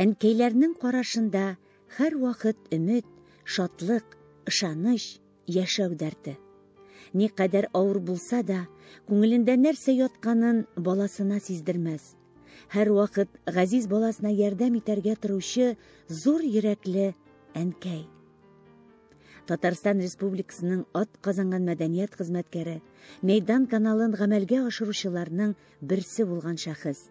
Әнкәйләрнең карашында һәр вакыт өмет, шатлык, ышаныч, яшәү дәрте. Никадәр авыр булса да, күңелендә нәрсә ятканын баласына сиздермәс. Һәр вакыт газиз баласына ярдәм итәргә торучы зур йөрәкле әнкәй. Татарстан Республикасының ат казанган мәдәният хезмәткәре, Мәйдан каналын гамәлгә ашыручыларның берсе булган шәхес.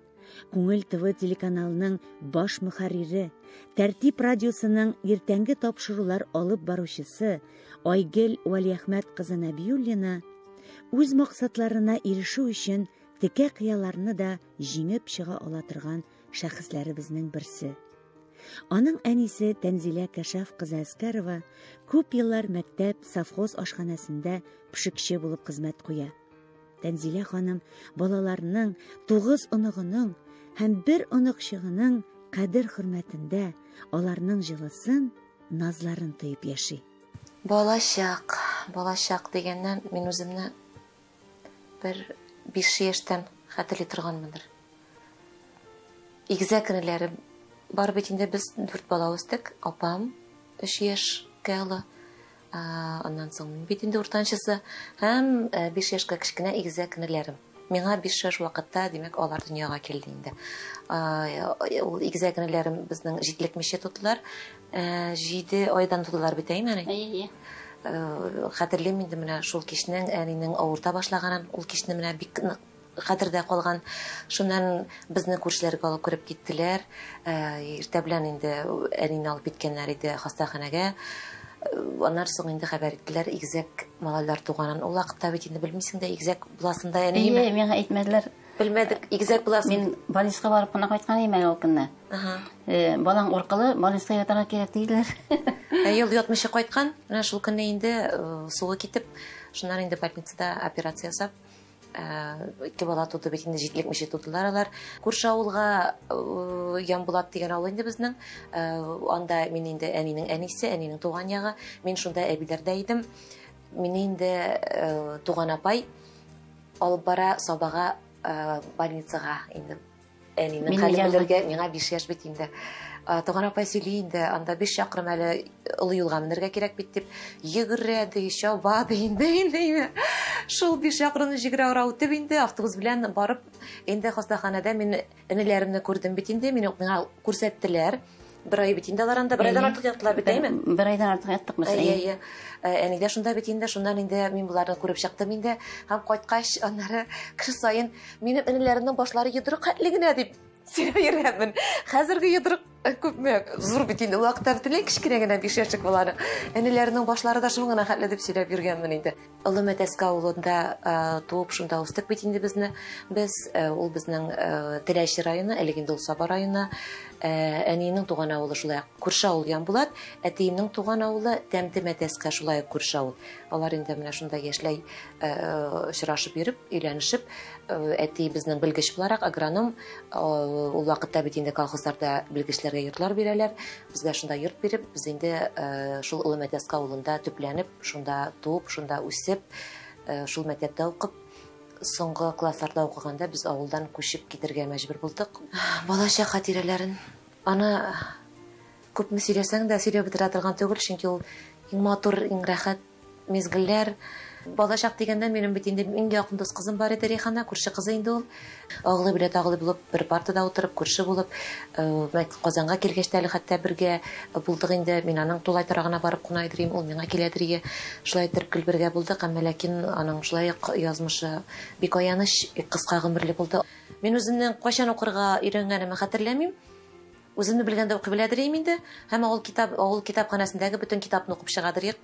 Күңел ТВ телеканалының баш мөхәррире, Тәртип радиосының иртәнге тапшырулар алып баручысы Айгөл Вәлиәхмәт кызы Нәбиуллина үз максатларына ирешү өчен текә кыяларны да җиңеп чыга ала торган шәхесләребезнең берсе. Аның әнисе Тәнзилә Кәшәф кызы Әскәрова күп еллар мәктәп совхоз ашханәсендә пешекче булып хезмәт куя. Тәнзилә ханым балаларның 9 оныгының һәм 1 оныгчыгының кадер хөрмәтендә аларның җылысын, назларын тыйып яши. Балачак, балачак дигәндән мин үземне бер 5 яшьтән хәтерли торганмындыр. Игезәк көннәре бар бит инде без 4 бала үстек, апам 3 яшькә ала. Ondan sonra bit indi ortançısı hem 5 yaşka kişkinə igizə kinələrim. Mənə 5 yaş vaxtda demək onlar dünyaya gəldiyində. Ol igizə kinələrim bizning 7-lik tutdular. 7 aydan tutdular bitəyim yəni. Xatırlayım indi mənə şul kişinin əlinin avurta başlağanam, ol kişini mənə bik хәтердә калган. Шуннан безне күршләргә алып кирип киттеләр. Иртә белән инде әнине алып киткәннәр иде хастаханәгә. Onlar соң инде хәбәр иттеләр, игезәк малайлар туганын. Ул вакытта бит инде белмисең дә игезәк буласында яни. Әйе, миңа әйтмәделәр. Белмәдек, игезәк буласын. Мин балнисга барып кына кайткан идем ул көнне. Балаң аркылы балниска ятарга кирәк диделәр. Әйе, ул ятмыйча кайткан. Менә шул көнне инде суга китеп, шуннан инде больницада операция ясап, ике бала туды бит инде 7-лекмеше тудылар алар. Күрше авылга Ямбулат дигән авыл инде безнең. Анда мин инде әнинең әнисе, әнинең туган ягы. Мин шунда әбиләрдә идем. Мине инде туган апай алып бара Сабага больницага инде. Әнинең хәлләргә миңа 5 яшь бит инде. Туган апай сөйли инде, анда 5 чакрым әле ылы юлга менергә кирәк бит дип. Йөгерә ди, чаба ди инде. Шул 5 чакрымны йөгерә ара үтеп инде, автобус белән барып инде хастаханәдә мин инеләремне күрдем бит инде. Мине миңа күрсәттеләр. Бер ай бит инде аларында, бер айдан артык яттылар бит әйме? Бер айдан артык яттык мәсәлән. Әйе. Әнидә шунда бит инде, шуннан инде мин буларны күреп чыктым инде. Һәм кайткач, аннары кеше саен минем инеләремнең башлары йодрык хәтле генә дип сөйләйрәмен. Хәзерге йодрык күпме? Зур бит инде. Вакытта битен кичкенә генә 5 яшьлек баланы. Энеләренең башлары да шуңына хәтле дип сөйләп йөргәнмен инде. Улы Мәтәскә авылында туып шунда үстек бит инде безне. Без ул безнең Теләч районы, әлегендә ул Саба районы. Әниенең туган авылы шулай Күрше авыл Ямбулат, әтиемнең туган авылы Тәмте Мәтәскә шулай Күрше авыл. Алар инде менә шунда яшьләй очрашып йөреп, өйләнешеп, әти безнең белгеч буларак агроном, ул вакытта бит инде колхозларда белгеч йортлар бирәләр. Безгә шунда йорт биреп, без инде шул Улы Мәтәскә авылында төпләнеп, шунда туып, шунда үсеп, шул мәктәптә укып, соңгы классларда укыганда без авылдан күчеп китергә мәҗбүр булдык. Балача хатирәләрен аны күпме сөйләсәң дә сөйләп бетерә торган түгел, чөнки ул иң матур, иң рәхәт мизгелләр. Балачак дигәндә минем бит инде иң якын дус кызым бар иде, Рәйхана, күрше кызы инде ул. Агылы белән агылы булып бер партада утырып, күрше булып, Казанга килгәч тә әле хәтта бергә булдык инде. Мин аның тулай тарагына барып кунайдырым, ул миңа киләдер ие. Шулай итеп кел бергә булдык, әмма ләкин аның шулай язмышы бик аяныч, кыска гомерле булды. Мин үземнең кашан укырга өйрәнгәнемне хәтерләмим. Үземне белгәндә укып беләдерим инде. Һәм ул китапханәсендәге бүтән китапны укып чыгадыр ие.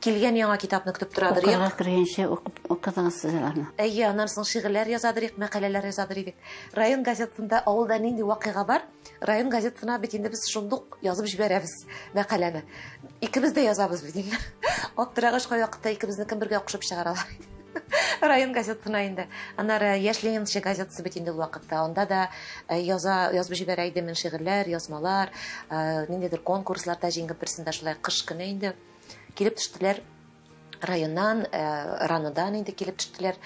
Килгән яңа китапны күтеп торадыр ие. Укырга кергәнчә укыдыгыз сез аларны. Әйе, аннан соң шигырьләр язадыр ие, мәкаләләр язадыр ие. Район газетында авылда нинди вакыйга бар, район газетына бит инде без шундук язып җибәрәбез мәкаләне. Икебез дә язабыз бит инде. Аптырагыш каякта икебезне кем бергә кушып чыгаралар. Район газетына инде. Аннары Яшьленче газетасы бит инде вакытта. Анда да язып җибәрә иде мин шигырьләр, язмалар, ниндидер конкурсларда җиңгән персендә шулай кыш көне инде. Килеп төштеләр. районнан, раныдан инде килеп төштеләр,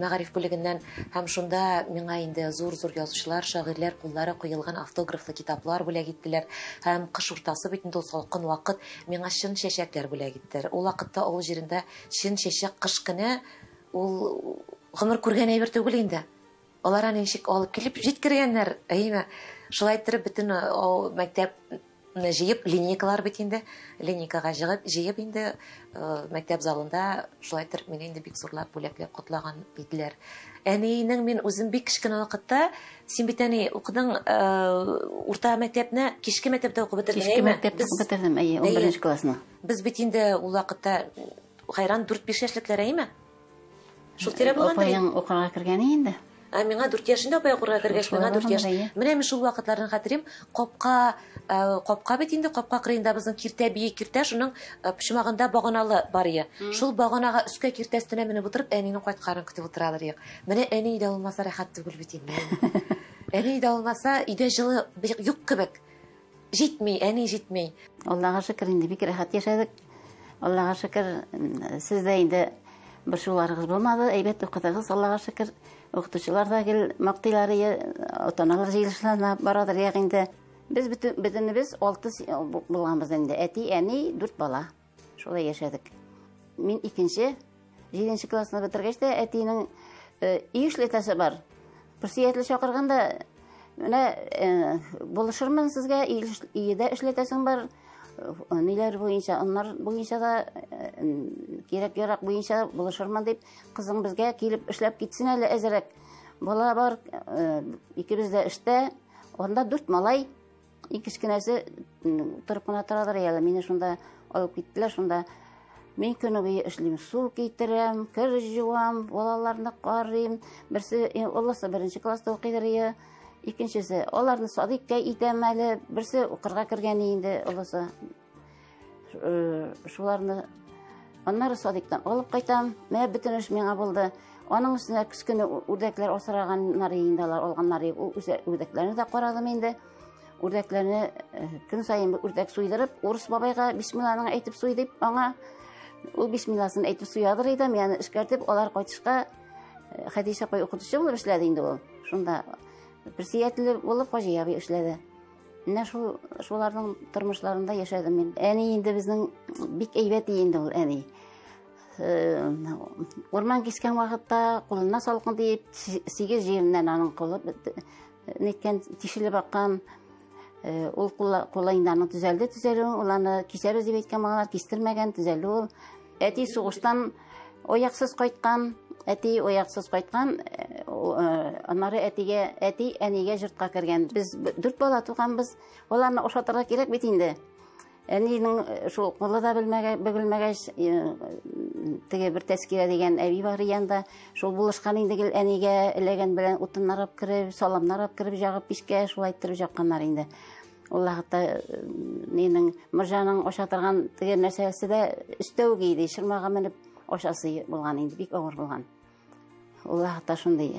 мәгариф бүлегеннән, һәм шунда миңа инде зур-зур язучылар, шагыйрьләр куллары куелган автографлы китаплар бүләк иттеләр. Һәм кыш уртасы бит инде ул салкын вакыт, миңа шин чәчәкләр бүләк иттеләр. Ул вакытта авыл җирендә шин чәчәк кыш көне ул гомер күргән әйбер түгел инде. Алар аны ничек алып килеп җиткергәннәр, әйме? Шулай итеп бөтен мәктәп җыеп, линейкалар бит инде, линейкага җыеп инде мәктәп залында шулай итеп мине инде бик зурлап бүләкләп котлаган иделәр. Әнинең мин үзем бик кичкенә вакытта, син бит әни укыдың урта мәктәпне, кичке мәктәптә укып бетердең. Кичке мәктәптә бетердем, әйе, 11нче классны. Без бит инде ул вакытта хайран 4-5 яшьлекләр, әйме? Шул тирә булганда ул укырга кергән инде. Миңа 4 яшендә апай курга кергәч, миңа 4 яш. Менә мин шул вакытларны хәтерим, капка бит инде, капка кырында безнең киртәбие киртә, шуның пычмагында баганалы бар ие. Шул баганага үскә киртәстенә менеп утырып, әнинең кайткарын көтеп утыралар ие. Менә әни дә булмаса рәхәт түгел бит инде. Әни дә булмаса идә җылы юк кебек. Җитми, әни җитми. Аллага шөкер инде бик рәхәт яшәдек. Аллага шөкер, сездә инде бер шуларыгыз булмады. Әйбәт укыдыгыз, Аллага шөкер. Okutucular da gel maktileri, otanalar zilşlana baradır yağında. Biz bütün biz 6 bulamızdan da eti, eni 4 bala. Şöyle yaşadık. Min 7. klasını bitirgeçte etinin işletesi var. Pırsiyetli şakırganda, buluşur muyum sizge? İyide işletesin var. Neler boyunca, onlar boyunca da gerek yarak boyunca buluşurman deyip kızım bizge gelip işlep gitsin hele ezerek. Bala var, ikimiz de işte, onda 4 malay, ikişkinesi tırpına tıradır hele. Beni şunda alıp gittiler, şunda men könü boyu işleyim, su giytirem, kır juam, balalarını qarayım. Birisi, olası 1. klasta okuydur ya. İkincisi, onların sadikka itemeli, birisi kırga kirgen indi, olası. Onları sadiktan alıp kaytam, mene bütün iş mene buldu. Onun üstüne küskünü ürdekler osaraganlar yiyindalar, olganlar yiyip, o ürdeklerini de koradım indi. Ürdeklerini gün sayın ürdek suydırıp, Urus babayga bismillahını eğitip suydip, ona o bismillahını eğitip suyadır idim, yani işkertip, onlar koytışka, hadise koy okutuşu bulup işledi indi o. Şunda. Pırsiyetli olup hoca abi işledi. Ne şuların tırmışlarında yaşadım ben. En iyiydi bizim big eybet iyiydi ol en iyi. Orman kesken vakitte koluna salkın deyip 8 yerinden anın kolu netken tişili bakkan ol kolayından tüzeldi. Olanı keseriz deyip etken bana kestirmegen tüzeldi ol. Eti soğuştan oyaksız kaytkan. Әти ояқсыз қайтқан, анары әти әниге жұртқа кірген. Біз 4 бала туғанбыз, оларны ошатырға керек бит инде. Әнинең шул қолы да бөгелмәгәч, теге бер тәскирә дигән әби бар янында, шул булышкан инде гел әниге эләгән белән утыннарып кирип, саламнарып кирип, ягып пишкә шулай тиреп якканнар инде. Уллахта нинең мырҗаның ошатырган теге нәрсәсе дә өстәү гейди, шырмага менеп ошасы булган инде, бик авыр булган. Allah'ta şunday.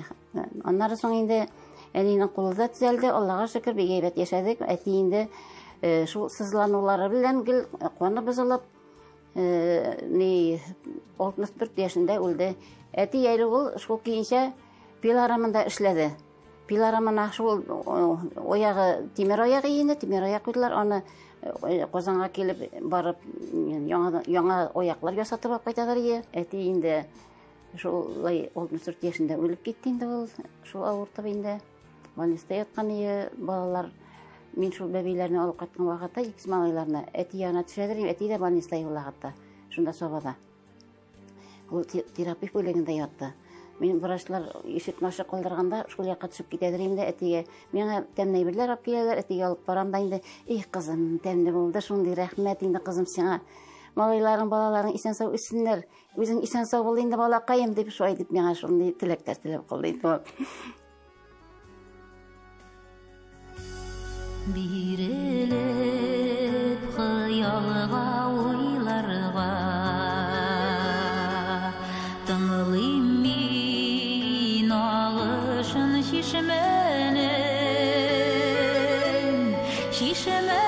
Onların sonunda elinin kulda düzeldi. Allah'a şükür bir gayret yaşadık. Etiyinde şu sızlanmaları bilen gül kanı bozulup 64 yaşında öldü. Eti yaylığıl şu kiyinçe pil aramında işledi. Pil aramına şu oyağı temir oyağı giyindi. Temir oyağı koydular. Onu Kozan'a gelip barıp yana oyaklar yasatırıp kaytalar ye. Etiyinde Şolay 64 yaşında ölüp gitti indi ol. Şol avırtıb indi. Balnista yatqan iyi balalar. Min şol bebeylerini alıp qaytqan vaqatda ikiz malaylarını eti yana tüşädir, eti de balnista yolaqatda. Şunda sobada. Ol terapi bölümündə yatdı. Min vrachlar eşitməşə qaldırğanda şol yaqqa düşüp ketədir indi etiyə. Mena təmnəbirlər alıp gəlirlər, etiyə alıp baram da indi. "Ey qızım, təmnə boldu, şunday rəhmət indi qızım sənə. Malayların, balaların isen sağ üstünler. Bizim isen sağ oldu indi bala kayım" deyip şu ay deyip bana şunu tilekler tilep kıldıydı. Birilip hayalga oylarga tanılıyım min ağışın şişmenin şişmenin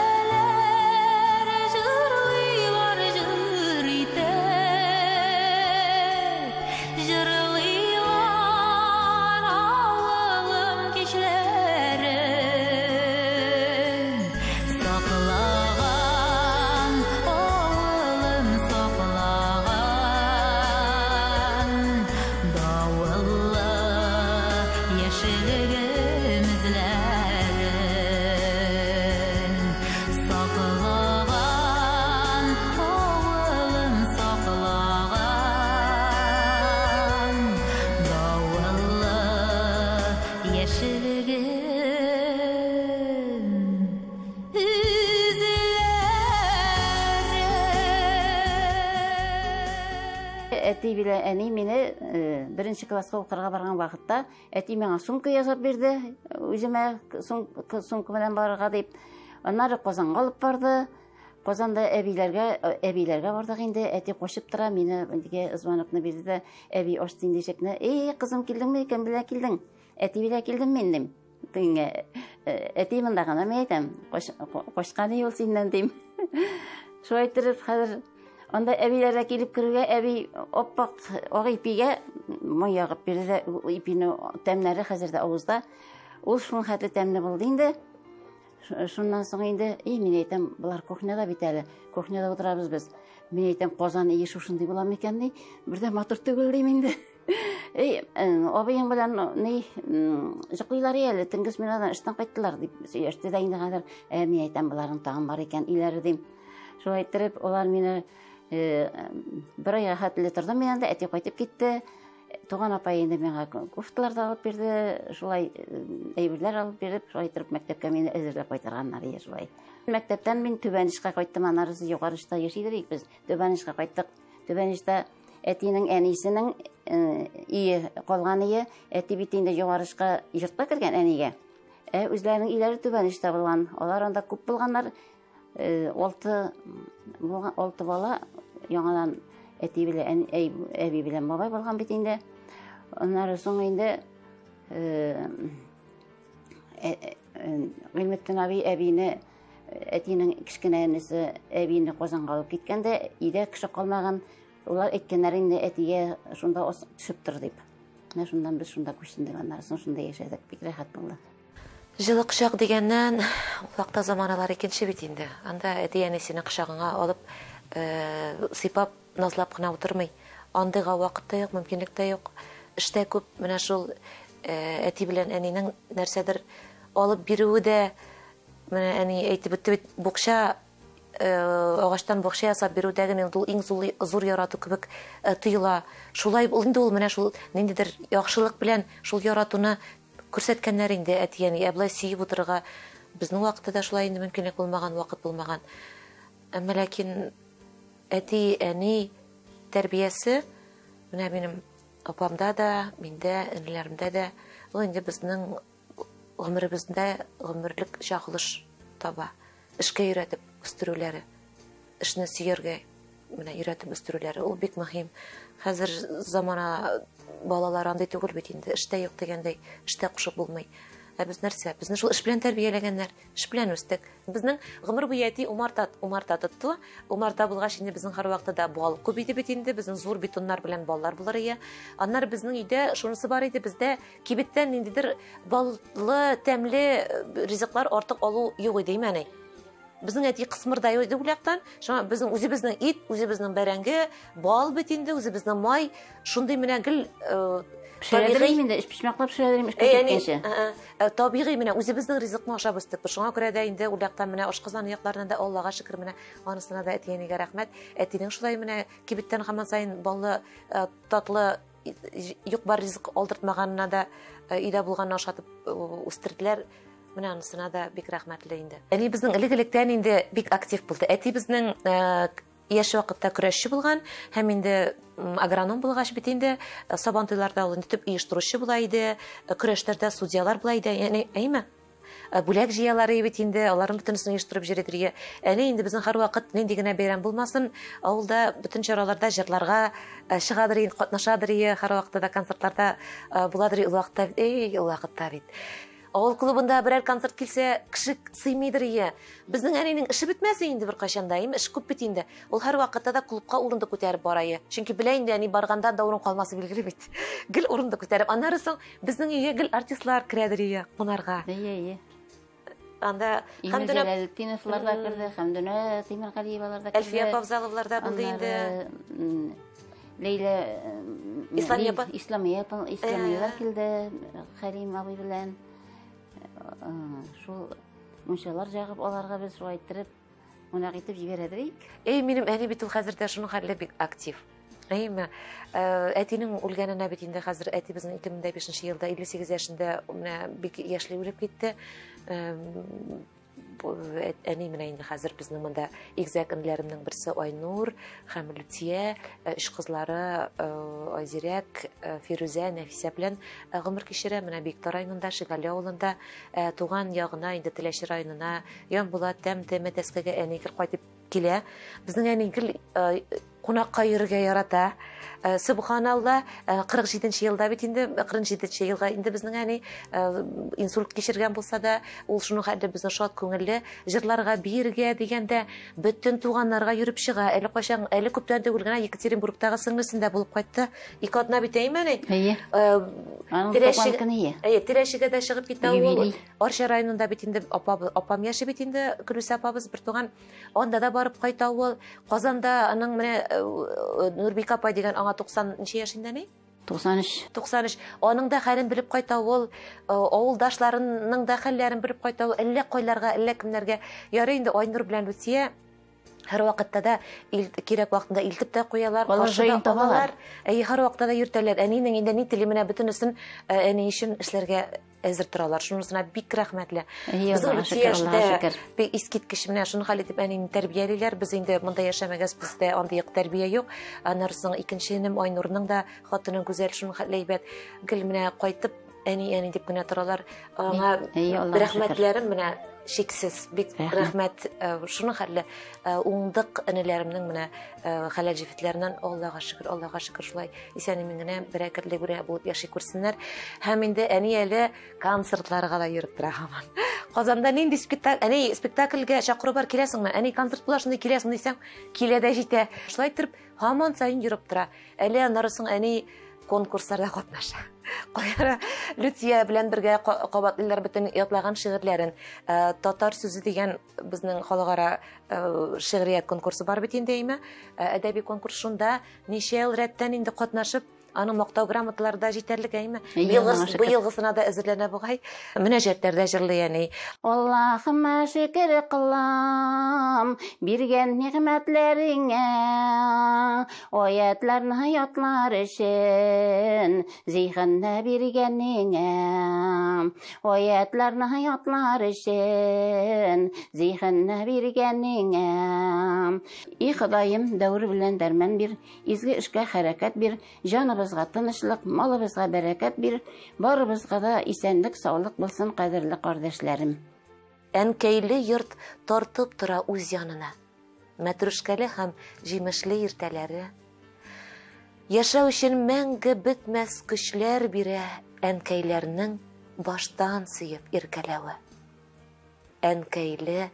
әти биле әни мине 1-нче класска укырга барган вакытта әти миңа сумка ясап бирде. Үземә сумка белән барырга дип. Аннары Казанга алып барды. Казанда әбиләргә бардык инде. Әти кошып тора, мине диге звонокны бирде дә, әби ачты инде ишекне. "Эй, кызым, килдеңме икән? Белә килдең?" "Әти белә килдем мин" дим. Тиңе әти монда гына мәйтәм. "Кошканы юл синнән" дим. Шулай итеп хәзер onda evlere gelip kırığa evi oppak o ipiye mayağıp bir de ipini temleri hazırda ağızda. Ol şunun hatlı temli buldu indi. Şundan sonra indi iyi mineytem bular kohnada biteli. Kohnada oturabız biz. Mineytem Kazan iyi şuşunday bulam ekan dey. Bir de motor tögüldeyim indi. Ey abiyim bilen ne jıqılar ýaly tingiz minadan işten qaytdylar dip söýäşdi de indi hazır mineytem bularyň tağam bar ekan ileri diýim. Şoňa ýetirip olar meni bir ay hatlı turdum yanında eti qaytıp gitti. Toğan apay indi mena koftalar da alıp berdi. Şulay eyberler alıp berip, qaytırıp mektepke meni özürlep qaytarganlar ýa şulay. Mektepden men Töbänişkä qaytdym, anarysy ýogary işda ýeşidik biz. Töbänişkä qaytdyk. Töbänişde etiniň änisiniň iyi galgany ýa eti bitinde ýogary işga ýurtga kirgen äniňe. Özläriniň ileri Töbänişde bolan. Olar onda köp bolganlar. 6 bala yanan eti bile evi bilen babay balgan bitinde. Onların sonra indi Gülmettin abi evini etinin kişkine enisi evini Kozan kalıp gitkende ide kişi kalmağın olar etkenlerin de etiye şunda düşüptür deyip. Şundan biz şunda kuşsundik onların sonra şunda yaşadık. Bir rahat buldu. Жылы кышак дегеннән улакта заманалар икенче бит инде. Анда әти әнисенең кышагына алып, сыйпап, назлап кына утырмый. Андыга вакыты юк, мөмкинлек тә юк. Эштә күп менә шул әти белән әнинең нәрсәдер алып бирүе дә менә әни әйтеп үтте бит, букча агачтан букча ясап бирү дәгене ул иң зур ярату кебек тыйла. Шулай инде ул менә шул ниндидер яхшылык белән шул яратуны күрсәткәннәр инде әти яни әблай сыйып утырырга безнең вакытта да шулай инде мөмкинлек булмаган, вакыт булмаган. Әмма ләкин әти, әни тәрбиясе менә минем апамда да, миндә, әниләремдә дә ул инде безнең гомеребездә гомерлек чагылыш таба. Эшкә өйрәтеп үстерүләре, эшне сөйәргә менә өйрәтеп үстерүләре ул бик мөһим. Хәзер замана балалар андай түгел бит инде. Эштә юк дигәндәй, эштә кушып булмый. Ә без нәрсә? Безне шул эш белән тәрбияләгәннәр, эш белән үстек. Безнең гомер буе әти умарта тотты. Умарта булгач инде безнең һәр вакытта бал күп иде бит инде. Безнең зур бетоннар белән баллар булар ия. Аннар безнең өйдә шунысы бар иде. Бездә кибеттән ниндидер баллы, тәмле ризыклар артык алу юк иде имәне. Bizning eti qismirda yo'q ulardan. Shuna bizning o'zi bizning it, o'zi bizning barangi, bol bit indi, o'zi bizning moy, shunday menga gil pishiradigan menda ish pishmoqlab pishiradigan ish ketgancha. Tabiiy mena o'zi bizning rizqni oshab o'stirib. Shunga ko'ra da indi ulardan mena oshqozon yoqlaridan da Allohga shukr mena onasina da etganiga rahmat. Etining shulay mena kibitdan hamma sayin bolli tatlı yo'q bar rizq oldirtmaganina da ida bo'lganini oshatib o'stirdilar. Менә анысына да бик рәхмәтле инде. Әни безнең элек-электән инде бик актив булды. Әти безнең яшь вакытта көрәшче булган, һәм инде агроном булгач бит инде сабан туйларда ул инде төп иштыручы була иде, көрәшләрдә судьялар була иде. Әни әйме? Бүләк җыялары бит инде, аларның бүтүнсен иштырып җиретергә. Әни инде безнең һәр вакыт нинди генә бәйрәм булмасын, авылда бүтән чараларда җырларга чыгадыр инде, катнашадыр инде, һәр вакытта да концертларда буладыр инде, ул вакытта бит. Авыл клубында берәр концерт килсә, кеше сыймыйдыр ие. Безнең әнинең эше бетмәсе инде бер кашанда, эш күп бит инде. Ул һәр вакытта да клубка урынды күтәреп бара ие. Чөнки белә инде әни барганда да урын калмасы билгеле бит. Гел урынды күтәреп, аннары соң безнең өйгә гел артистлар кирәдер ие, кунарга. Әйе. Анда Хәмдүнә Тимергалиевлар да кирде, Хәмдүнә Тимергалиевлар да кирде. Әлфия Павзаловлар да булды инде. Лейла Исламиевлар килде, Хәрим абый белән. Шул мунчалар ягып аларга без шулай итеп, монак итеп җибәрәдек. Эй, минем әни бит ул хәзер дә шуның хәлле бик актив. Әйме? Әтинең үлгәненә бит инде хәзер әти безнең 2005 елда 58 яшендә менә бик яшьли үлеп китте. әнемін әйінде қазір біздің мұнда екзәк әнілерімнің бірсі Айнур, Хамилүтия, үш қызлары Айзерек, Ферузә, Нәфисе білін ғымыр кешірі мұна Бектар айнында, Шиғали ауылында туған яғына, енді тіләшір айнына, ян бұлат тәм-тәмі тәскіге әнекір қайтып келе. Біздің әнекір қонаққа ерге ярата. Subhanallah 47-nji ýylda bit indi 47-nji ýylga indi bizniň äni insult geçirgen bolsa da ol şunu hadi bizni şat köňilli jyrlarga birge degende bütün tuganlarga ýürip çyga eli koşan eli köpden tögülgen Yekaterinburgdagı syňlysynda bolup gaýtdy. Iki adna biteymäni? Eýe. Tireşige de çygyp gitdi ol. Arşa raýonunda bit indi apam ýaşy bit indi Gülüs apabız bir tugan onda da baryp gaýta ol. Kazanda anyň mene Nurbika apay degen 90-nji ýaşynda ne? 93. Onuň da hälin bilip gaýta ol, awuldaşlarynyň da hällerini bilip gaýta ol, ille koýlarga, ille kimlerge ýara indi Aynur bilen Lütiýe her wagtda da kirek wagtynda iltip de goýarlar, garşyda tabalar. Her wagtda da ýürteler. Äniň indi ni tilimine bütünüsün äni işin işlerge әзір тұралар. Шынысына бик рахмәтлі. Біздің Лүтияшында бі ескеткішіміне шын қалетіп әнені тәрбиелілер. Біз енді мұнда яшамағыз бізді андайық тәрбие ең. Нарысың екіншенім Айнұрының да қатының көзел шын қалейбәт кілміне қайтып әне-әне деп күне тұралар. Рахмәтлерім міне шексіз. Бик рахмәт шыны қалі оңдық әнелерімнің міне қалал жефетлерінен Аллаға шүкір шылай есәніміңіне бір әкірлі көрі болып яши көрсінлер. Хәмінде әне әлі концертларға да еріп тұрағаман. Қазанда нен де спектакльге шақыру бар келесің мен? Әне концерт бұлашында келесің дейсен келеді жете. Шылай тұрып, хаман сайын еріп тұра. Әлі нарысың әне конкурсларда қатнаша. Qoyara Lütiýe bilen birge qabatlylar bütün ýatlagan şiirlerin Tatar sözü diýen bizniň halygara şiiriýet konkursu bar bit indeýme. Ädebi konkursunda neşe ýyl rätten indi gatnaşyp аны мактау грамоталарда җитәрлек әйме? Бу елгысына да әзерләнә бугай. Мөнәҗәтләрдә җырлый яни. Аллаһыма шөкер кылам, биргән нигъмәтләреңә, аятларны хаятлар өчен, зиһенне биргәнеңә, аятларны хаятлар өчен, зиһенне биргәнеңә. И Ходаем, дәвр белән дәрмән бир, изге эшкә хәрәкәт бир, җаныбыз tınışlık, malımızga bereket bir, barımızga da isenlik, sağlık bulsun kaderli kardeşlerim. Enkeyli yurt tortıp tura uz yanına. Metruşkeli hem jimişli yirteleri. Yaşa için menge bitmez kışlar bire enkeylerinin baştan sıyıp irkelevi. Enkeyli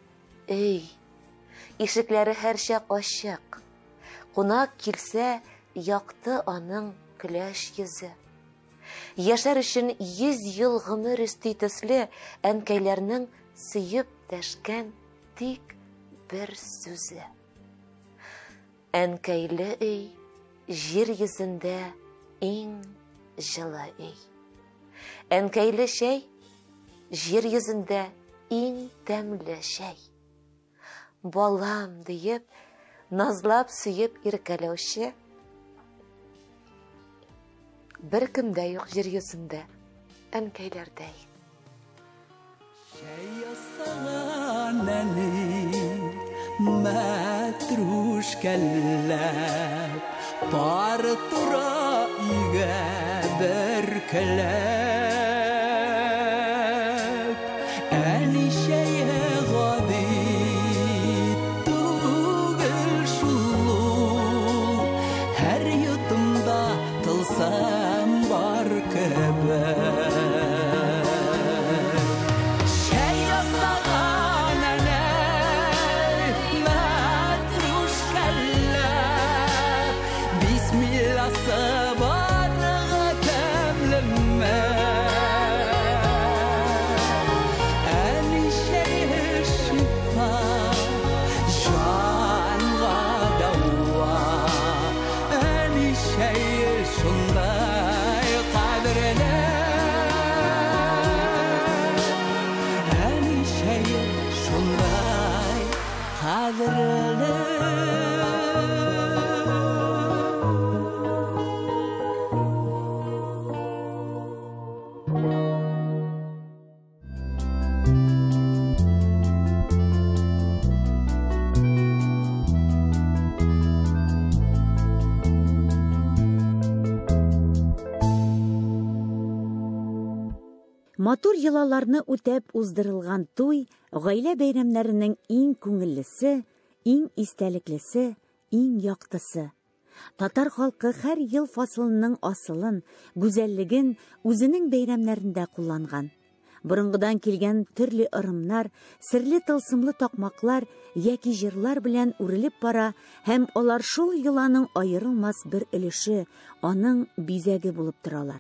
ey. İşikleri her şey aşık. Kunak kilse yaktı anın güleş yüzü. Yaşar için 100 yıl gümür istiytisli enkeylerinin sıyıp deşken dik bir sözü. Enkeyli ey, jir yüzünde en jılı ey. Enkeyli şey, jir yüzünde en temli şey. Balam deyip, nazlap sıyıp irkeleşi bir kimde yok yer yüzünde enkeylerdeyi. Şey yasalan eli matruşkeller partura iğe berkeler eli şeye gadi tugül şulu her yutumda tılsa Şunday kadrına Матур йылаларны үтәп уздырылган туй, гаилә бәйрәмнәренең иң күңеллесе, иң истәлеклесе, иң яктысы. Татар халкы һәр ел фасылының асылын, гүзәллеген үзенең бәйрәмнәрендә кулланган. Борынгыдан килгән төрле ырымнар, серле тылсымлы такмаклар яки җырлар белән үрелеп бара һәм алар шул йылларның аерылмас бер өлеше, аның бизәге булып торалар.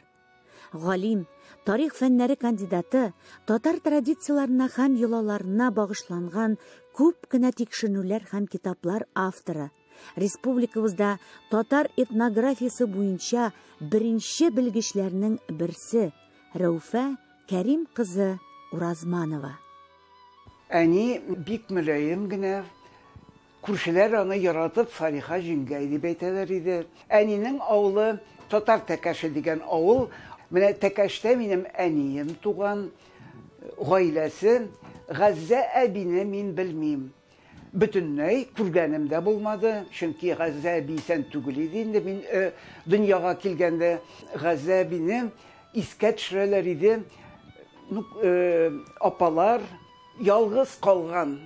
Галим, тарих фәннәре кандидаты, татар традицияларына һәм йолаларына багышланган күп кенә тикшенүләр һәм китаплар авторы. Республикабызда татар этнографиясы буенча беренче белгечләрнең берсе Рауфа Кәрим кызы Уразманова. Әни бик мөлаем генә күршеләр аны яратып Салиха җиңгәйне бәйтәләр иде. Әнинең авылы Татар Тәкәше дигән авыл. Менә Тәкәштә минем әнием туган, гаиләсе, Газзә әбине мин белмим. Bütünley kurganımda bulmadı. Çünkü Gazze'yi sen tügülüydü. Ben dünyaya kilgende Gazze'nin iskeçreleriydi. Apalar yalgız kalgan.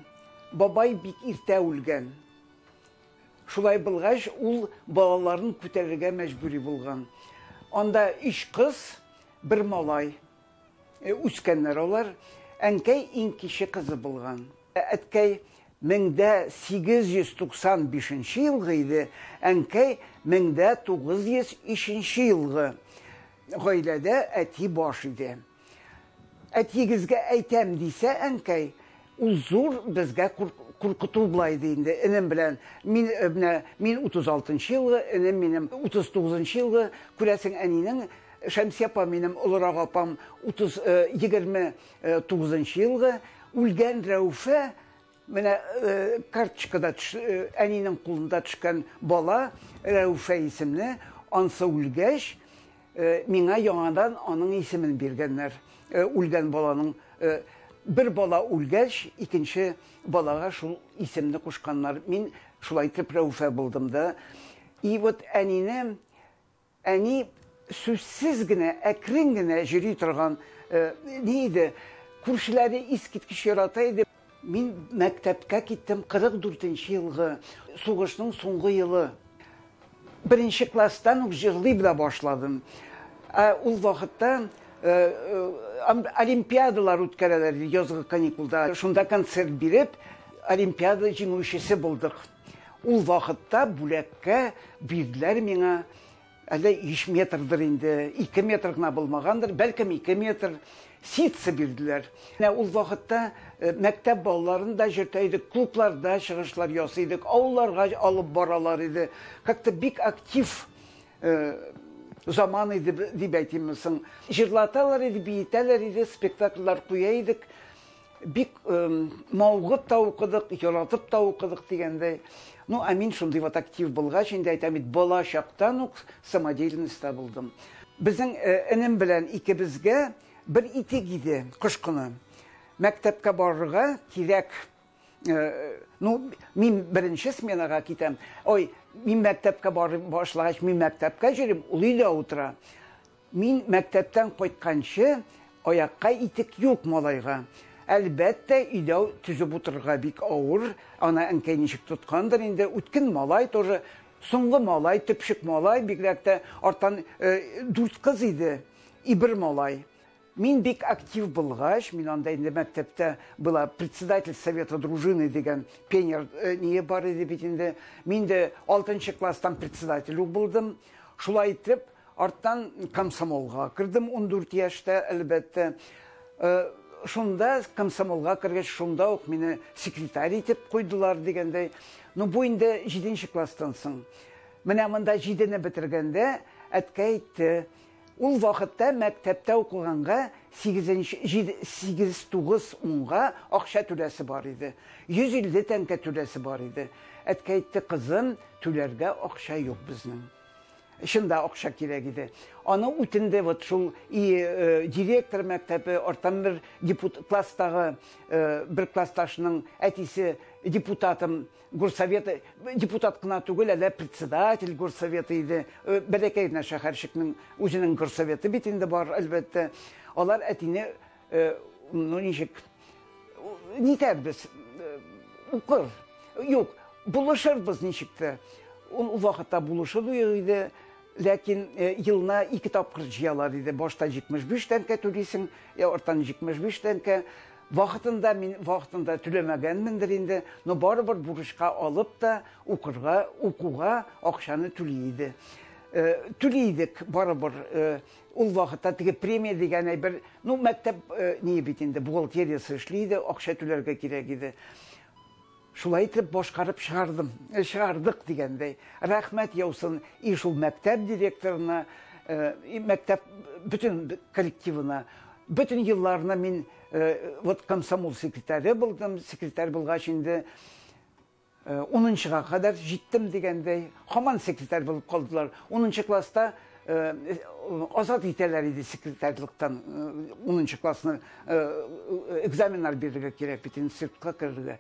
Babay bik irte ulgen. Şulay bulgaç ul balaların küterige mecburi bulgan. Onda üç kız, bir malay. Üskenler olar. Enkey in kişi kızı bulgan. Etkey 1895 yılgı idi, әнкәй 1903 yılgı. Gailede әти baş idi. Әтигезгә әйтәм дисә, әнкәй, ул зур безгә куркыту булайды инде. Энем белән мин 36 yılgı, энем минем 39 yılgı. Күрәсең әнинең Шәмсия апа минем олырак апам 29 yılgı. Үлгән Рәүфә Менә карточкада әнинең кулында төшкән бала Рәүфә исемле, ансы үлгәч, миңа яңадан аның исемен биргәннәр. Үлгән баланың бер бала үлгәч, икенче балага шул исемне кушканнар. Мин шулай итеп Рәүфә булдым да. И вот әнине, әни сүзсез генә, әкрен генә йөри торган, ни иде, күршеләре искиткеч ярата иде. Мин мәктәпкә киттем 44-нче елгы, сугышның соңгы елы. Беренче класстан ук җырлый белә башладым. Ул вакытта олимпиадалар үткәрәләр иде язгы каникулда. Шунда концерт биреп, олимпиада җиңүчесе булдык. Ул вакытта бүләккә бирделәр миңа, әле 3 метрдыр инде, 2 метр гына булмагандыр, бәлкем 2 метр. Ситсе бирделәр. Ул вакытта мәктәп балаларын да йөртәйдек, клубларда чыгышлар ясыйдык, авылларга алып баралар иде. Как-то бик актив заман иде дип әйтимсең. Җырлаталар иде, биетәләр иде, спектакльләр куя идек. Бик маугып та укыдык, яратып та укыдык дигәндәй. Ну, а мин шундый вот актив булгач, инде әйтәм бит, бала чактан ук самодеятельность табылдым. Безнең энем белән икебезгә bir ite gidi kuşkını. Mektepke barıga kirek. Min birinci smenaga kitem. Oy, min mektepke barı başlagaç, min mektepke jirim. Uluyla otura. Min mektepten koytkançı ayakka itik yok malayga. Elbette ila tüzüp oturga bik ağır. Ana enkey nişik tutkandır indi. Utkin malay toru. Songu malay, tüpşik malay. Biglekte artan 4 kız idi. İbir malay. Min bik aktiv bulgaç, min anda indi mektepte bula председатель совета дружины degen penyer niye bar idi bit indi. Min de 6-nчы класстан председатель булдым. Шулай итеп, арттан комсомолга кирдим 14 яшьтә, әлбәттә. Шунда комсомолга кергәч, шунда ук мине секретарь итеп куйдылар дигәндәй. Ну бу инде 7-нчы класстан соң. Менә монда 7-не битергәндә әткәйтте. Ул вакытта мәктәптә укыганга 8-9-10га акча түләсе бар иде. 150 тәнкә түләсе бар иде. Әткәйтте, кызым, түләргә акча юк безнең. Şunda akşa kireydi. Ana ütünde vot şu direktör mektebi ortam bir deputat klastagı bir klastaşının etisi deputatım Gorsovet deputat kına tugul ala председатель Горсовета idi. Berekeyna şaharşikning o'zining Gorsoveti bitinde var elbette. Onlar etini nonişik niter biz ukur. Yok buluşur biz nişikte. Onu o vaxta buluşuluyor idi. Lakin yılına 2 tapkır jiyalar idi. Başta 75 tənke tülisin, ortan 75 tənke. Vaxtında tüləməgənmindir indi. No barı-bar buruşqa alıp da okuğa akşanı tüliydi. Tüliydik barı-bar. O vaxta tige premiya digən bir məktəb niyə bitindi? Buğalteriyası işliydi, akşa tülərgə kirək idi. Şulay itib boşqarıb çıxardım, çıxardıq deyəndə. Rəhmət yolsun işul məktəb direktoruna, məktəb bütün kollektivına, bütün yıllarına min komsomol sekreteri buldum, sekreter bulğaç indi. 10-cığa qədər gitdim deyəndə, haman sekreter bulub qaldılar. 10-cı klasda azad itələr idi sekreterlikdən 10-cı klasını egzaminlar birliğe girək bitin, sirtqa qırırdı.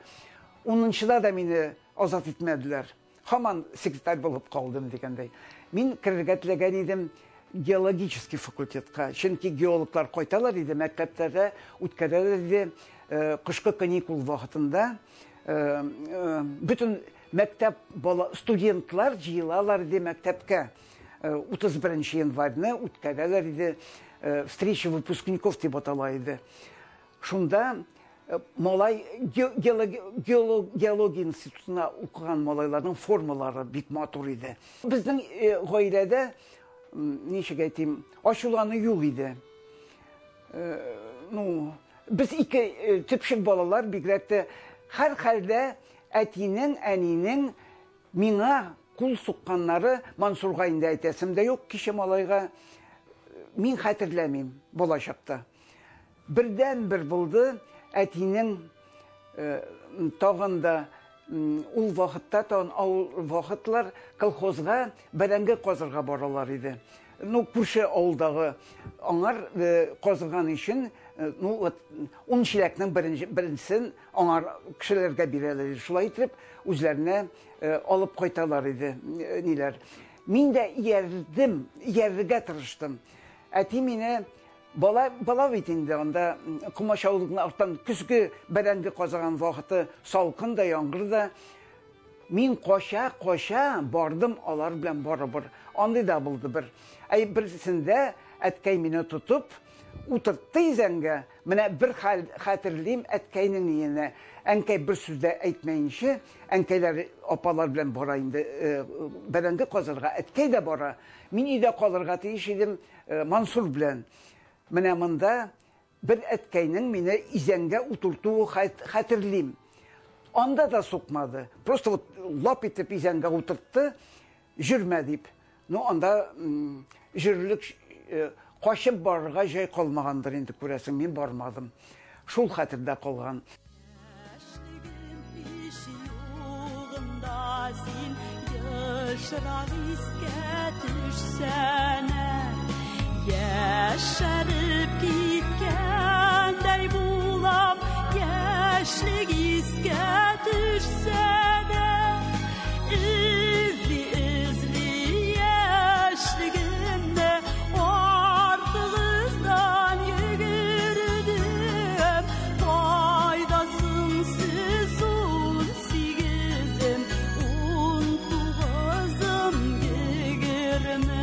Onunçılar da beni azat etmediler. Haman sekreter bulup kaldım degende. Min kirgitlegan idim geologik fakültetga. Çünkü geologlar koytalar idi mekteplerine, utkalar idi kışkı kanikul vaxtında. Bütün mektep studentlar jiylalar idi mektepke. 31 yanvarına utkalar idi. Встречи выпускников деп аталайды. Şunda Malay Geologiya institutuna okuyan malayların formaları big matur idi. Bizden gayrede aşılanı yok idi. Biz 2 tipşik balalar bigrekte her halde etinin eninin mina kul sokkanları Mansurğa indi etesimde yok kişi malayga min hatırlamayım bulaşakta. Birden bir buldu. Etinin tağında ul vaxtda tağın vaxtlar kolxozğa bərəngə qazırğa baralar idi. Kurşe aldağı onlar qazırğan işin 10 şiləkdən birincisini onlar kişilərgə birələr idi. Şulay itirib üzlərinə alıp qaytalar idi. Min də yerliqə tırışdım. Ətimini Bala bitinde onda kumaş avlığına arttan küskü berengi kazağın vaxtı salkın da yangır da min koşa bardım alar bilen barabır. Andı da buldu bir. Birisinde etkeymini tutup oturttu izenge. Mene bir hatırlayayım etkeynin yine. Enkey bir sözde etmeyinşi. Enkeyler apalar bilen barayında berengi kazırga etkey de bara. Min ide kazırgatı işidim Mansur bilen. Mənəmində bir ətkəyinin mənə izəngə oturduğu xatırlayım. Onda da soxmadı. Prosto lap etib izəngə oturtdu, jürmə deyib. Onda jürlük qaşıb barığa jay qalmağandır indi görəsən, mən barmadım. Şul xatırda qalğan. Yaşarıp gitkenday bulam, yaşlık izge düşsene. İzli yaşlıgımda ortağızdan yürüdüm. Faydasın siz un sigizim, un tuğazım yürümüm.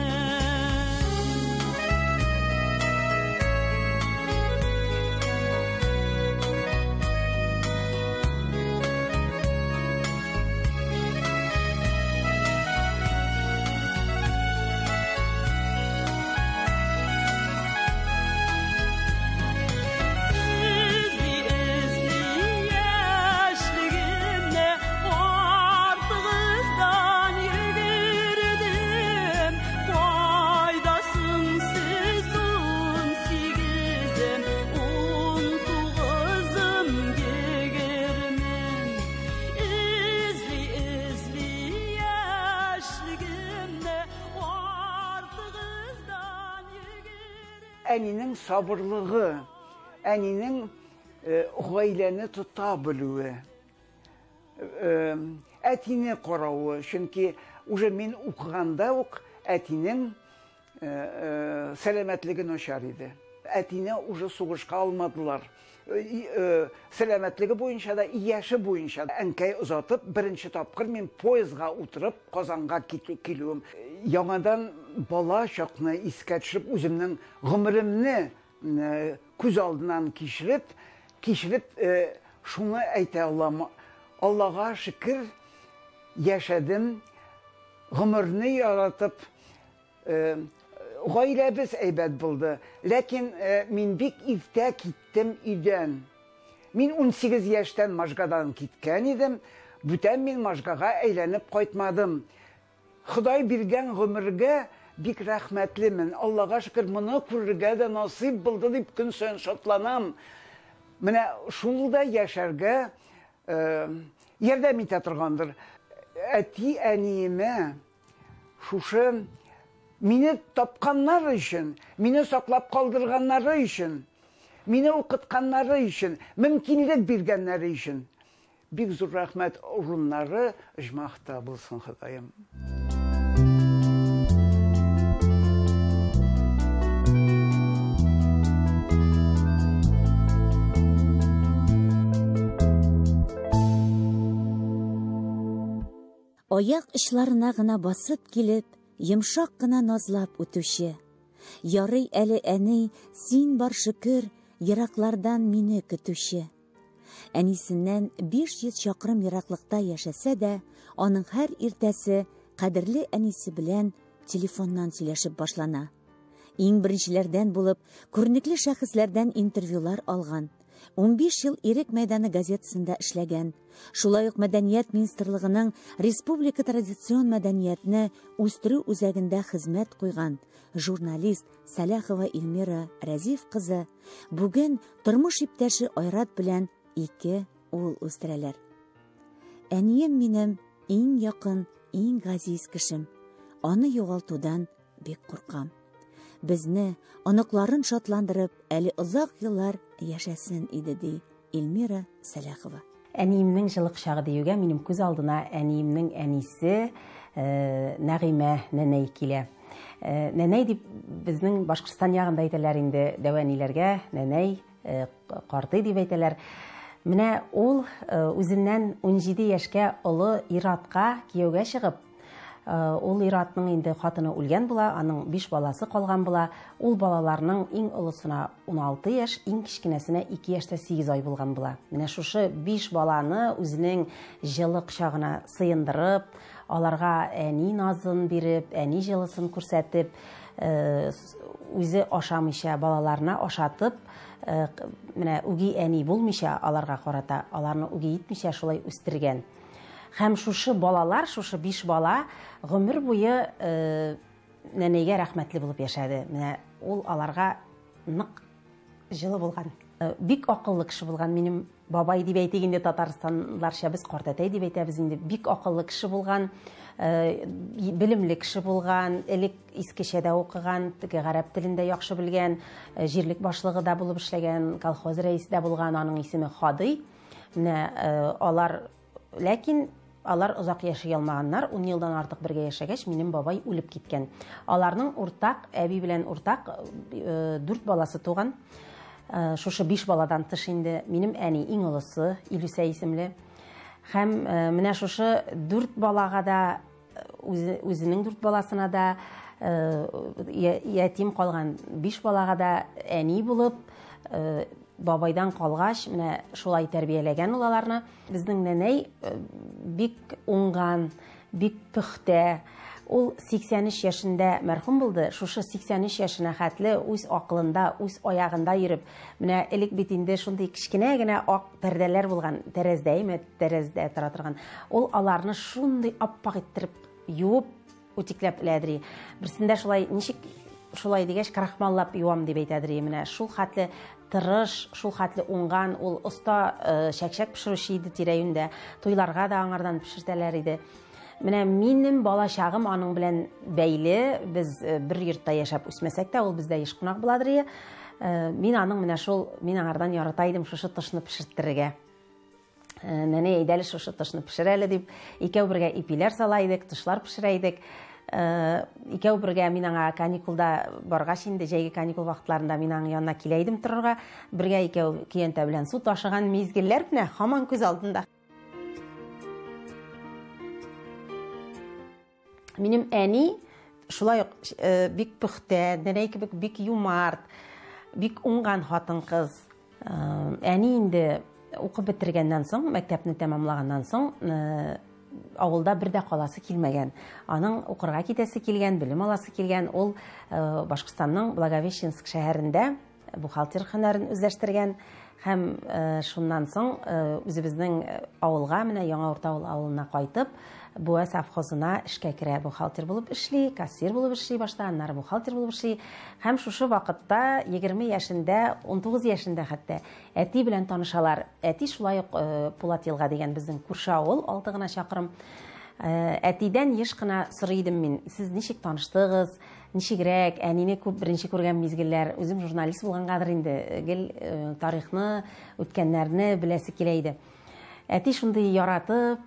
Əninin sabırlığı, əninin gailəni tuta bilüü, ətini qorağı. Çünki mən oxuyanda ətinin sələmətliyi nöşər idi. Ətini suğuşqa almadılar. Sələmətliyi boyunca da, yaşı boyunca da ənkəyi uzatıb, birinci tapqır mən poezğa oturub, Qazanğa kiliyim. Yanadan bala şaqını iskə düşürüb, özümdən qımrımını küz aldından kişirib, şunu əytə Allah'a, Allah'a şükür yaşadım, qımrını yaratıb, gayləbiz əybət buldu. Ləkin, mən bik iftə kittim idən. Mən 18 yaşdan Majqadan kitkən idim, bütün mən Majqağa əylənib qaytmadım. Xuday birgən qımırgə bik rəhmətli mən. Allaha şükür, mənə qırgə də nasib buldu, deyib gün sən şatlanam. Mənə şunu da yaşargə yerdəm itətırğandır. Əti əniyimə şuşu məni tapqanları üçün, məni saklap kaldırğanları üçün, məni oqıtqanları üçün, mümkünlə birgənləri üçün. Bir zor rəhmət orunları icmaqda bulsun Xudayım. Oyaq işlarına gına basıb gelib, yumşaq gına nazlab o'tishi. Yarıy əli əni, sin bar şükür, yıraqlardan meni kütüşi. Ənisindən 500 şaqırım yıraqlıqda yaşasa da, onun hər irtəsi qadirli ənisi bilən telefondan siləşib başlana. İng birinçilərdən bulub, kurnikli şəxislərdən intervyular alğan. 15 yıl Erek Meydanı gazetasında işləgən, Şulayıq Mədəniyyət Ministerliğinin Respublika Tradisiyon Mədəniyyətini üstürü üzəgində xizmət qoyğan jurnalist Salahova Elmira Razif qızı bugün turmuş iptaşı Oyrat bilən iki oğul üstürələr. Əniyim mənim en yakın, en gaziz kişim. Onu yoğaltudan bek qorqam. Bizni anıqların şatlandırıb, əli uzaq yıllar yaşasın idi dey Elmira Salahova. Əniyimnin jılıq şağı deyugə, mənim küz aldına əniyimnin ənisi Nəğimə nənəy kilə. Nənəy deyib, biznin Başqistan yağında aytələr indi dəvənilərgə, nənəy qartı deyib aytələr. Mənə ol üzündən 17 yaşkə olu iratqa kiyogə şığıb. Ol iratının indi xatını ölgən bula, anın 5 balası qalğan bula. Ol balalarının en ılısına 16 yaş, en kişkinəsinə 2 yaşda 8 ay bulğan bula. Mənə şuşu 5 balanı özünün jılıq şağına sıyındırıb, alarga əni nazın berib, əni jılısını kürsətib, özü aşamışa, balalarına aşatıb, mənə ügi əni bulmışa, alarga qorata, alarını ügi itmişa, şulay üstürgən. Həm şuşu balalar, şuşu 5 bala ғümür boyu nənəyyə rəhmətli bulub yaşadı. Mənə ol alarga nıq jılı bulğan. Bik akıllı kişi bulğan. Mənim babay deyib aytəgəndə Tatarstanlarca biz qartatay deyib aytəbiz indi. Bik akıllı kişi bulğan, bilimli kişi bulğan, elik İskişədə oqıgan, qərəb dilində yaxşı bilgən, jirlik başlığı da bulub işləgən, kolxoz rəisi də bulğan, onun ismi Xadıy. Mənə alar Lakin alar uzaq yaşayalmağanlar 10 yıldan artıq birgə yaşagəş, mənim babay ölüb gitkən. Alarının ortaq, əbi bilən ortaq 4 balası toğan. Şuşu 5 baladan tış indi. Mənim əni en ulusu, İlüsə isimli. Həm mənə şuşu 4 balağa da, özünün 4 balasına da, yetim qalğan 5 balağa da əni bulub, Babaydan qalğaş, mənə şulay tərbiyələgən olalarını. Bizdən nənəy bik unğan, bik püxtə. Ol 83 yaşında mərxum buldu. Şuşu 83 yaşına xətli, öz aqlında, öz ayağında yürüb. Mənə elik bitində şunday kişkinəgənə aq pərdələr bulğan, tərəzdə taratırğan. Ol alarını şunday appaq ettirib, yuub, ötikləb ilədir. Birisində şulay, neşik şulay digəş, qaraxmallab yuvam deyib etədir. Mənə şul xətli Tırış, şul xatlı unğan, ol usta şək-şək pişirişi idi tirəyündə, toylarga da anardan pişirtələr idi. Menim bala şağım anın bilen beyli, biz bir yurtta yaşap üsmesek de, ol bizde iş kunak buladır. Min anın mine şol, min ağırdan yarataydım şuşu tışını pişirttirge. Nene eydeli şuşu tışını pişireli deyip, ikeu birge ipiler salaydık, tışlar pişireydik. İkeu birge minanga kanikulda bargaş indi, jaygi kanikul vaxtlarında minanga yanına kileydim tururga. Birge ikeu kiyente bilen su taşıgan mezgiller bine haman köz altında. Benim ani şulay bik pıxtı, nereye ki bik yumart, bik ungan hatın kız. Ani indi oku bitirgenden son, mektepini tamamlagandan son, avulda bir de kalası kilmegen. Anın okurga kitesi kilgen, bilim alası kilgen. Ol Başkistan'ın Blagoveshchensk şehrinde buhalter hünerin özleştirgen. Hem şundan son, bizning avulga, mine Yaڭa Orta Avul avuluna kaytıp, bu safxozuna işke kire buhalter bulup işli, kassir bulup işli, başta anlar buhalter bulup işli. Hem şuşu vaqıtta 20 yaşında, 19 yaşında hatta äti bilen tanışalar. Äti şulay uq Pulatylga degen bizning kurşa avul, 6 gına şaqırım. Ätiden yış gına sırıydım min. Siz nişik tanıştığız? Nişigrek, ənini birinci görgən mezgiller, özüm jurnalist bulğan qadır indi, gel tarixni, ötkənlərini biləsi kileydi. Əti şundu yaratıb,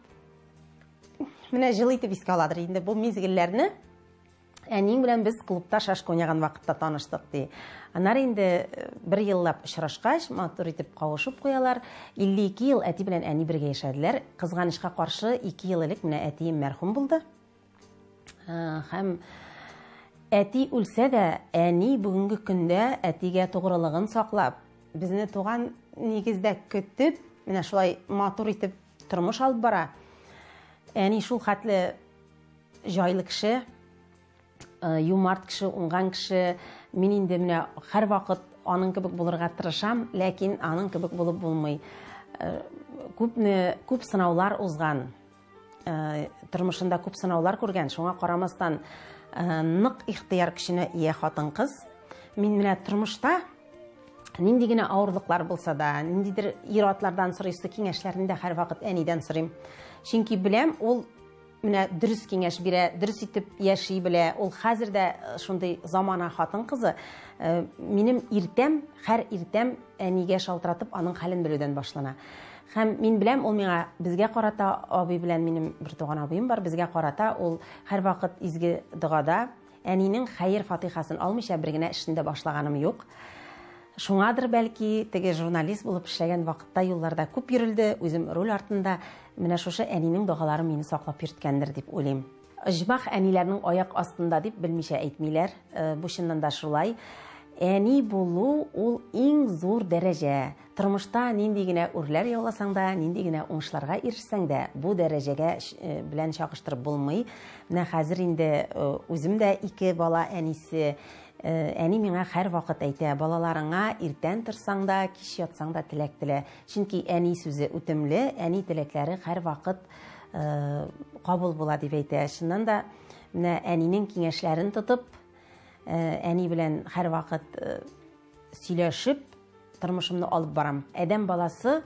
mənə jıl itib iskaladır indi bu mezgillerini. Ənin bilen biz klubda şaşkonyagan vaqtda tanıştıq dey. Anar indi bir yıllap şıraşqaş, matur itib qavuşup qoyalar. 52 yıl əti bilen əni birgə yaşadılar. Qızğanışqa qarşı 2 yıl ilik mənə əti mərhum buldu. Həm Әти үлсә дә, әни бүгенге көндә әтигә тугрылыгын саклап, безне туган нигездә көтеп, менә шулай матур итеп тормыш алып бара. Әни шул хәтле җайлы кеше, юмарт кеше, уңган кеше, мин инде менә һәр вакыт аның кебек булырга тырышам, ләкин аның кебек булып булмый. Күп сынаулар узган, тормышында күп сынаулар күргән, шуңа карамастан нык ихтияр кишене ие хатын кыз. Мин менә тормышта нинди генә авырлыклар булса да, ниндидер ир-атлардан сорыйсы, киңәшләрендә һәр вакыт әнидән сорыйм. Чөнки беләм, ул менә дөрес киңәш бирә, дөрес итеп яши белә. Ул хәзер дә шундый замана хатын кызы. Минем иртәм, һәр иртәм әнигә шалтыратып, аның хәлен белүдән башлана. Һәм мин беләм, ул миңа безгә карата, абый белән минем бер туган абыем бар, безгә карата ул һәр вакыт изге дугада әнинең хәер фатихасын алмыйча бер генә эшендә башлаганым юк. Шуңадыр бәлки, теге журналист булып эшләгән вакытта юлларда күп йөрелде, үзем роль артында менә шушы әнинең дугалары мине саклап йөрткәндер дип уйлыйм. Иҗмах әниләрнең аяк астында дип белмичә әйтмиләр. Бу чыннан да шулай. Әни булу ул иң зур дәрәҗә. Тормышта нинди генә үрләр яуласаң да, нинди генә уңышларга ирешсәң дә, бу дәрәҗәгә белән чагыштырып булмый. Менә хәзер инде үзем дә 2 бала әнисе. Әни миңа һәр вакыт әйтә: "Балаларыңа иртән торсаң да, кич ятсаң да теләк теле." Чөнки әни сүзе үтемле, әни теләкләре һәр вакыт кабул була дип әйтә. Шуннан да менә әнинең киңәшләрен тотып, әни белән һәр вакыт сөйләшеп, тормышымны алып барам. Әдәм баласы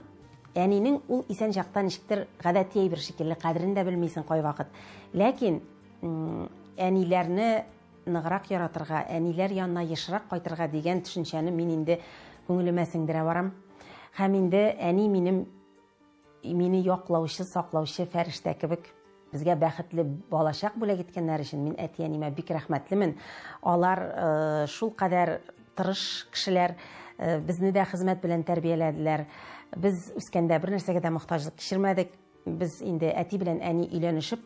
әнинең ул исән жактан ишектер гадәти әйбер шикелле, кадерен дә белмисең кай вакыт. Ләкин әниләрне ныграк яратырга, әниләр янына ешрак кайтырга дигән төшенчәне мин инде күңелемә сеңдерә барам. Һәм инде әни мине яклаучы, саклаучы фәрештә кебек. Безгә бәхетле балачак бүләк иткәннәр өчен мин әти-әнимә бик рәхмәтлемен. Алар шул кадәр тырыш кешеләр, безне дә хезмәт белән тәрбияләделәр. Без үскәндә бер нәрсәгә дә мохтаҗлык кичермәдек. Без инде әти белән әни өйләнешеп,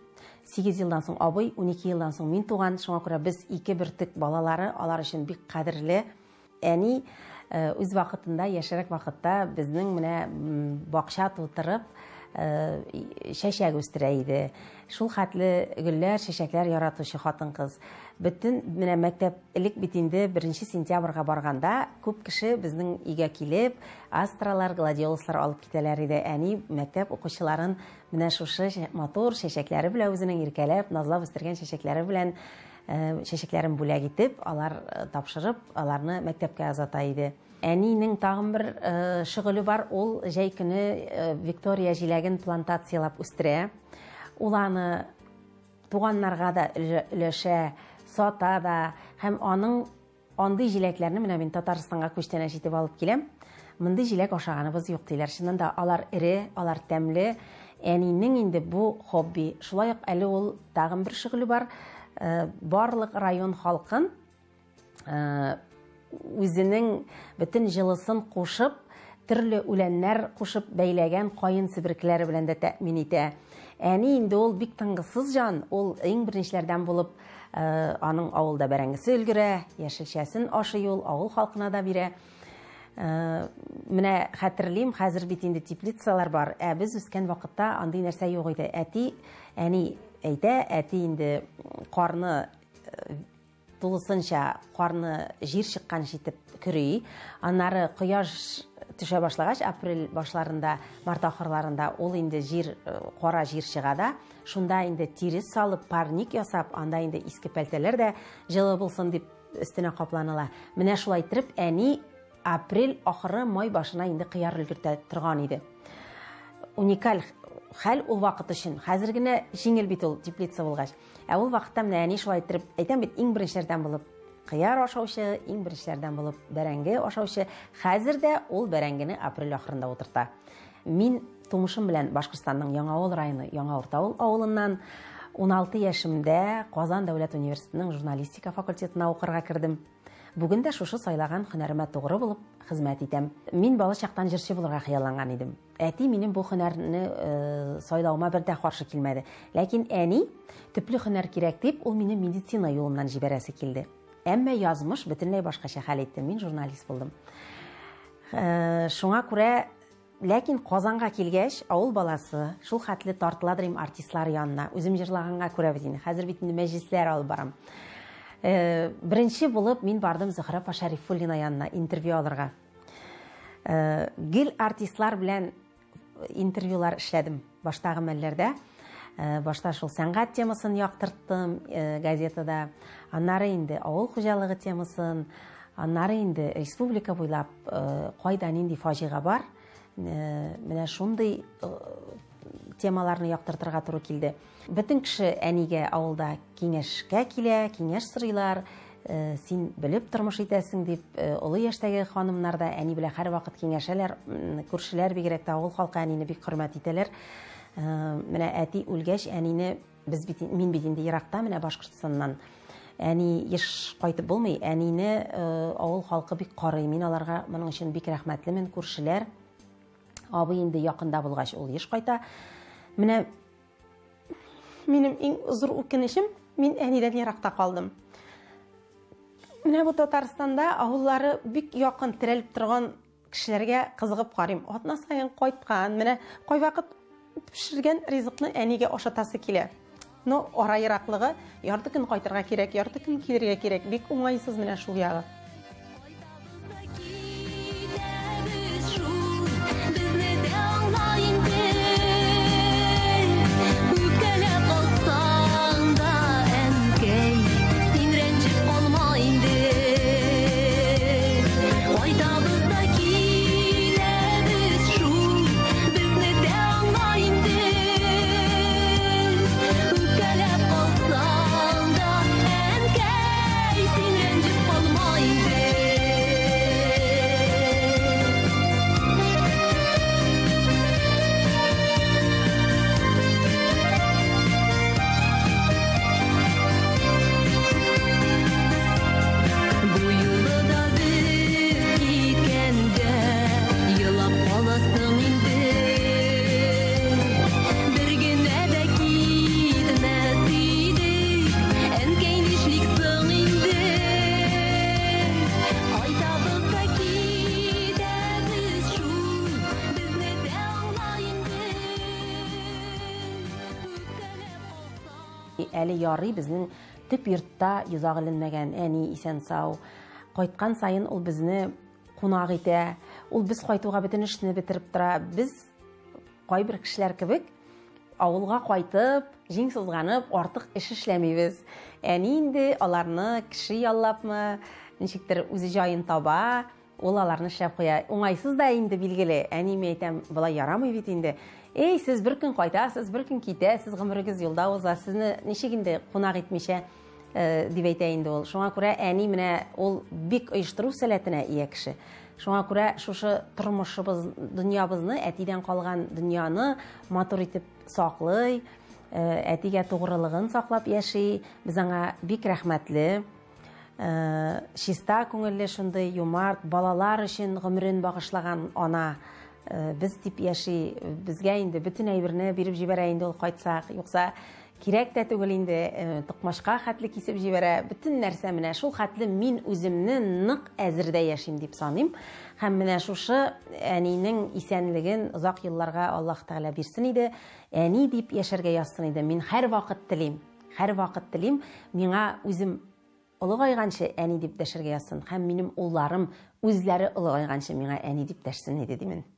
8 елдан соң абый, 12 елдан соң мин туган. Шуңа күрә без 2 бертек балалары, алар өчен бик кадерле. Әни үз вакытында, яшәрәк вакытта безнең менә бакча тутырып, шәшәк үстерә иде. Шул хәтле гөлләр, шәшәкләр яратучы хатын-кыз. Бөтен менә мәктәп элек битендә 1 сентябрьгә барганда күп кеше безнең игә килеп, астралар, гладиолуслар алып китәләр иде. Әни мәктәп укучыларын менә шушы матур шәшәкләре белән, үзенең иркәләп, назлап үстергән шәшәкләре белән, шәшәкләрен бүләк итеп, алар тапшырып, аларны мәктәпкә озата иде. Әнинең тагын бер шөгыле бар, ул җәй көне Виктория җиләген плантациялап үстерә. Ул аны tuğanlarga da löşe, sata da, hem onun andı jileklerini mine bin Tataristan'a köçtene şitip alıp kelem. Mındı jilek aşağanıbız yok deyler. Şundan da alar iri, alar tämli. Eniğinin indi bu hobbi. Şulayık eli ol dağın bir şıgılı bar. Barlık rayon halkın özünün bütün jılısın koşup, türlü ülenler koşup beyleğen kayın sibirkileri bilen de təmin ite. Eni indi ol bik tıngısız can, ol en birinçlerden bulup anın avulda bərəngisi ülgüre, yeşilşəsin aşı yol, avul halkına da bire. Mine xatırlayım, hazır bitindi tiplitsalar bar. Biz üsken vakitte andı inerse yok idi. Eti, eni eyde, eti indi karnı dolusınca karnı jir şıkkan şitip kürüy. Anları kıyaş tüşe başlagaç, april başlarında, mart ahırlarında ol indi jir, kora jir şıgada. Şunda indi tiris salıp, parnik yasap, anda indi iski pelteler de jılı bulsun deyip üstüne kaplanıla. Mine şulaytırıp, eni april ahırı may başına indi kıyar ülgürte tırgan idi. Unikal hal ol vaqt için. Hazır gene şingil bit ol, tiplitsa bulgaç. Ol vaqtda mine eni şulaytırıp, eytem bit in birinçlerden bulup, qiyar aşauşı, in birinçlerden bulup, berenge aşauşı. Hazır da ol berengini april ahırında oturta. Min tumuşum bilen Başkırstan'dan Yangavul rayonu, Yangavurtavul avulundan 16 yaşımda Kazan Devlet Üniversiteti'nin Jurnalistika fakültetine okurğa kirdim. Bugün de şuşu saylağan hünerime doğru bulup hizmet edim. Min balı çaqtan jırşı bularak xayalanğan idim. Eti minin bu hünerini saylağıma bir de qarşı kilmedi. Lakin eni tüplü hüner kerek deyip o minin medisina yolundan jiberesi kildi. Emme yazmış bütünley başqaça hal etdim. Min jurnalist buldum. Şuna göre lakin Qozonga kelgäş avul balası şul hatlı tartıladırım artistlar yanına. Özüm jırlağanğa göre bitini. Hazır bitini meclisler alıp baram. Birinci bulup min bardım Zıhra Paşarifullina yanına interview alırga. Gil artistlar bilen interviewlar işledim. Baştağım mellerde. Başta şul sangat temasını yaktırttım gazetada. Anları indi avul hujalığı temasını. Anları indi respublika buylap qaydan indi fajiga bar. Mine şunday temalarını yaktırtırga turu kildi. Bütün kişi eniğe avulda kengeşke kile, kengeş sırıylar, sen bilip tırmış etesin deyip, ulu yaştagi hanımlar da eni bile her vakit kengeşeler, kurşiler bigerek de avul halkı enini bek hürmet eteler. Mine eti ulgeş enini biz bitin, min bitindi Irak'ta mine Başkırtistan'dan. Eni iş kaytıp bulmay, enini avul halkı bek karayı min alarga, bunun için bek rahmetli min kurşiler. Abi indi yakında bulgaş ol iş kayta. Mine benim en uzun ukinişim, ben eniden Irak'ta kaldım. Mine bu Tataristan'da avulları büyük yakın tirelip durgan kişilerge kızıgıp karayım. Atna sayın kaytkan, mine koy vakit pişirgen rizikni enige aşatası kile. No ara Iraklığı yardı kün kaytırga kerek, yardı kün kilirge kerek. Büyük umaysız mine şu yağı. Әлі ярый біздің түп йыртта юзақ ілінмәген әни исән сау. Қайтқан сайын ол бізні қонақ ете. Ол біз қайтуға бітін ішіне бітіріп тұра. Біз қай бір кішілер кібік ауылға қайтып, жең сызғанып, артық іш ішләмейбіз. Әни енді аларны кіші яллапмы, нешіктір өзі жайын таба, olalarını şap qoya. Onaysız da indi bilgili. Anime aytam, bula yaramay bit indi. Ey siz bir gün qaytasız, bir gün ketasiz, gümürügiz yolda oza, sizni nisheginde qonaq etmişe debeyt indi ol. Şuna görə ani mina ol bik uyuşturuv sələtinə iyi kişi. Şuna görə şuşu turmuşubuz, dünyabızni, ətidən qalğan dünyanı matur etib saqlay, ətigə toğruluğun saqlap yaşay. Biz ona bik rəhmətli. Şista ko'ngilli shunday yumart balalar için g'umrin bag'ishlagan ona biz tip yashi bizga endi bütün aybirini berib jibaraydi ol qaytsak yo'qsa kerak ta tugul endi tiqmoshqa xatli kesib jibara bütün narsa mana shu xatli men o'zimni niq azirda yashim deb sanim ham mana shu anining isanligin uzoq yillarga Alloh taala bersin edi ani deb yasharga yozsin edi men har vaqt tilim menga o'zim Ulug'aygancha ani deb dashirga yozsin. Ham menim o'llarim o'zlari ulug'aygancha menga ani deb dashsin dedi men.